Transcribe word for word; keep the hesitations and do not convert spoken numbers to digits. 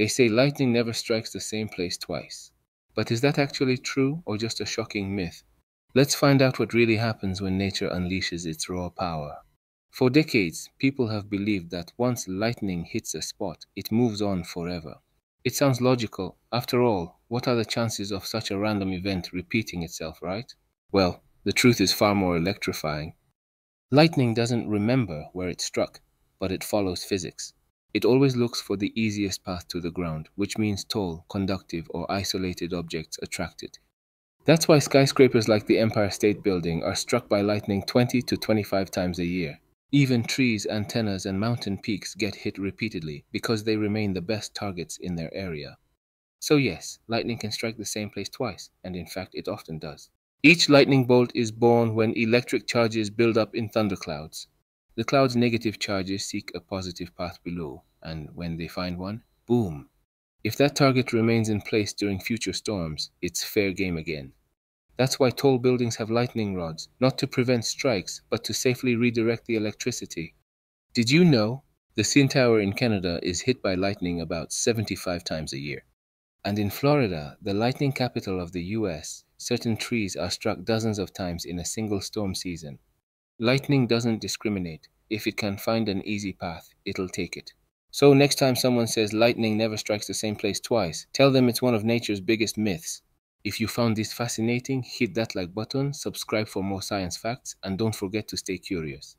They say lightning never strikes the same place twice. But is that actually true, or just a shocking myth? Let's find out what really happens when nature unleashes its raw power. For decades, people have believed that once lightning hits a spot, it moves on forever. It sounds logical. After all, what are the chances of such a random event repeating itself, right? Well, the truth is far more electrifying. Lightning doesn't remember where it struck, but it follows physics. It always looks for the easiest path to the ground, which means tall, conductive, or isolated objects attract it. That's why skyscrapers like the Empire State Building are struck by lightning twenty to twenty-five times a year. Even trees, antennas, and mountain peaks get hit repeatedly because they remain the best targets in their area. So yes, lightning can strike the same place twice, and in fact it often does. Each lightning bolt is born when electric charges build up in thunderclouds. The cloud's negative charges seek a positive path below, and when they find one, boom! If that target remains in place during future storms, it's fair game again. That's why tall buildings have lightning rods, not to prevent strikes, but to safely redirect the electricity. Did you know? The C N Tower in Canada is hit by lightning about seventy-five times a year. And in Florida, the lightning capital of the U S, certain trees are struck dozens of times in a single storm season. Lightning doesn't discriminate. If it can find an easy path, it'll take it. So next time someone says lightning never strikes the same place twice, tell them it's one of nature's biggest myths. If you found this fascinating, hit that like button, subscribe for more science facts, and don't forget to stay curious.